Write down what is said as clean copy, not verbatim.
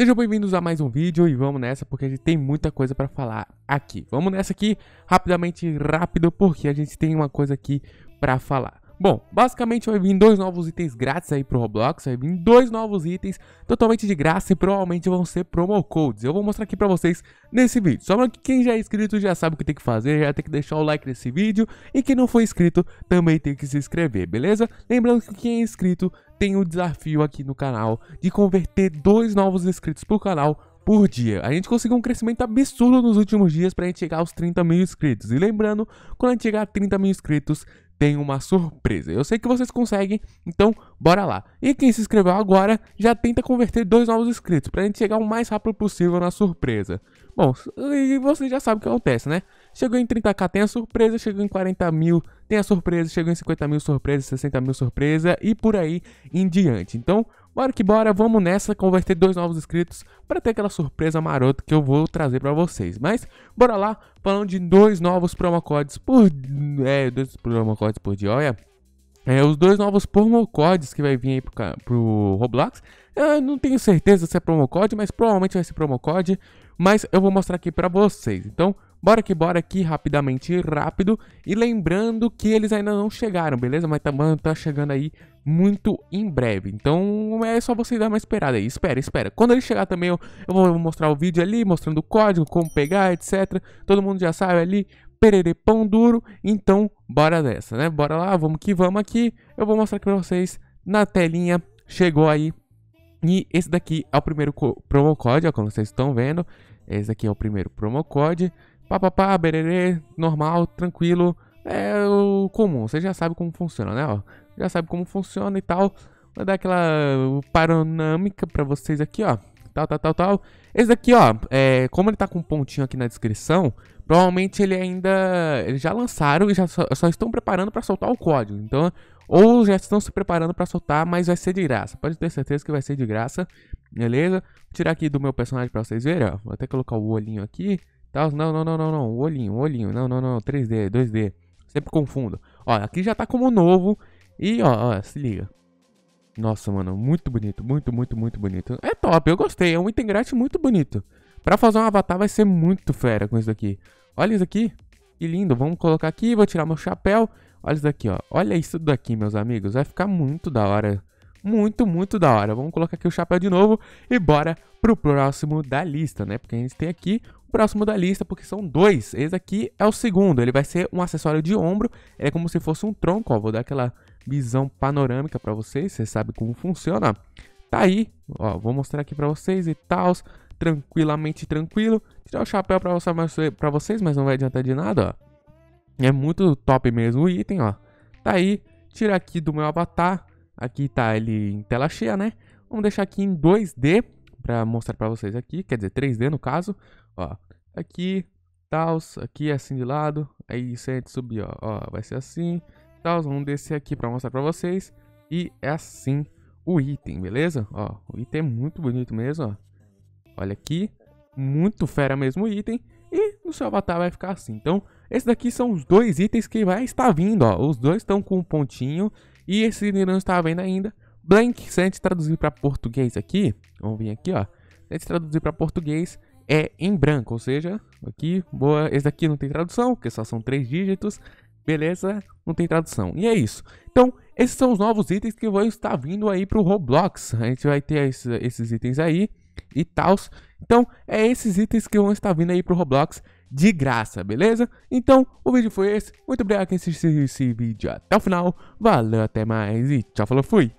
Sejam bem-vindos a mais um vídeo e vamos nessa porque a gente tem muita coisa para falar aqui. Vamos nessa aqui rapidamente, rápido, porque a gente tem uma coisa aqui para falar. Bom, basicamente vai vir dois novos itens grátis aí pro Roblox, vai vir dois novos itens totalmente de graça e provavelmente vão ser promo codes. Eu vou mostrar aqui pra vocês nesse vídeo. Só que quem já é inscrito já sabe o que tem que fazer, já tem que deixar o like nesse vídeo. E quem não for inscrito também tem que se inscrever, beleza? Lembrando que quem é inscrito tem um desafio aqui no canal de converter dois novos inscritos pro canal por dia. A gente conseguiu um crescimento absurdo nos últimos dias pra gente chegar aos 30 mil inscritos. E lembrando, quando a gente chegar a 30 mil inscritos, tem uma surpresa. Eu sei que vocês conseguem, então bora lá. E quem se inscreveu agora já tenta converter dois novos inscritos pra gente chegar o mais rápido possível na surpresa. Bom, e vocês já sabem o que acontece, né? Chegou em 30k tem a surpresa, chegou em 40 mil tem a surpresa, chegou em 50 mil surpresa, 60 mil surpresa e por aí em diante. Então bora que bora, vamos nessa, converter dois novos inscritos para ter aquela surpresa marota que eu vou trazer para vocês. Mas bora lá, falando de dois novos promocodes por dois promocodes por dia, olha. Os dois novos promocodes que vai vir aí pro Roblox. Eu não tenho certeza se é promocode, mas provavelmente vai ser promocode, mas eu vou mostrar aqui para vocês. Então bora aqui, rapidamente, rápido. E lembrando que eles ainda não chegaram, beleza? Mas tá chegando aí muito em breve. Então é só você dar uma esperada aí. Espera. Quando ele chegar também eu vou mostrar o vídeo ali, mostrando o código, como pegar, etc. Todo mundo já sabe ali, perere pão duro. Então bora nessa, né? Bora lá, vamos aqui. Eu vou mostrar aqui pra vocês na telinha. Chegou aí. E esse daqui é o primeiro promo code, ó, como vocês estão vendo. Esse daqui é o primeiro promo code. Papapá, bererê, normal, tranquilo, é o comum, você já sabe como funciona, né? Ó, já sabe como funciona e tal. Vou dar aquela panorâmica pra vocês aqui, ó. Tal. Esse daqui, ó, como ele tá com um pontinho aqui na descrição, provavelmente ele ainda... Eles já lançaram e já só estão preparando pra soltar o código. Então, ou já estão se preparando pra soltar, mas vai ser de graça. Pode ter certeza que vai ser de graça, beleza? Vou tirar aqui do meu personagem pra vocês verem, ó. Vou até colocar o olhinho aqui. Não, olhinho, não, 3D, 2D, sempre confundo. Ó, aqui já tá como novo e ó, se liga. Nossa, mano, muito bonito, muito bonito. É top, eu gostei, é um item grátis muito bonito. Pra fazer um avatar vai ser muito fera com isso daqui. Olha isso aqui, que lindo, vamos colocar aqui, vou tirar meu chapéu. Olha isso daqui, ó, olha isso daqui, meus amigos, vai ficar muito da hora. Muito da hora. Vamos colocar aqui o chapéu de novo e bora pro próximo da lista, né? Porque a gente tem aqui o próximo da lista, porque são dois. Esse aqui é o segundo, ele vai ser um acessório de ombro, é como se fosse um tronco, ó. Vou dar aquela visão panorâmica pra vocês, vocês sabem como funciona. Tá aí, ó, vou mostrar aqui pra vocês e tal, tranquilamente tranquilo. Tirar o chapéu pra mostrar pra vocês, mas não vai adiantar de nada, ó. É muito top mesmo o item, ó. Tá aí, tira aqui do meu avatar. Aqui tá ele em tela cheia, né? Vamos deixar aqui em 2D pra mostrar pra vocês aqui. Quer dizer, 3D no caso. Ó, aqui, tals, aqui assim de lado. Aí se a gente subir, ó, vai ser assim. Tals, vamos descer aqui pra mostrar pra vocês. E é assim o item, beleza? Ó, o item é muito bonito mesmo, ó. Olha aqui, muito fera mesmo o item. E no seu avatar vai ficar assim. Então, esses daqui são os dois itens que vai estar vindo, ó. Os dois estão com um pontinho. E esse não está vendo ainda. Blank, se a gente traduzir para português aqui, vamos vir aqui, ó. Se a gente traduzir para português, é em branco, ou seja, aqui, boa. Esse daqui não tem tradução, porque só são 3 dígitos. Beleza, não tem tradução. E é isso. Então, esses são os novos itens que vão estar vindo aí pro Roblox. A gente vai ter esses itens aí e tals. Então, é esses itens que vão estar vindo aí pro Roblox de graça, beleza? Então, o vídeo foi esse. Muito obrigado quem assistiu esse vídeo até o final. Valeu, até mais e tchau, falou, fui!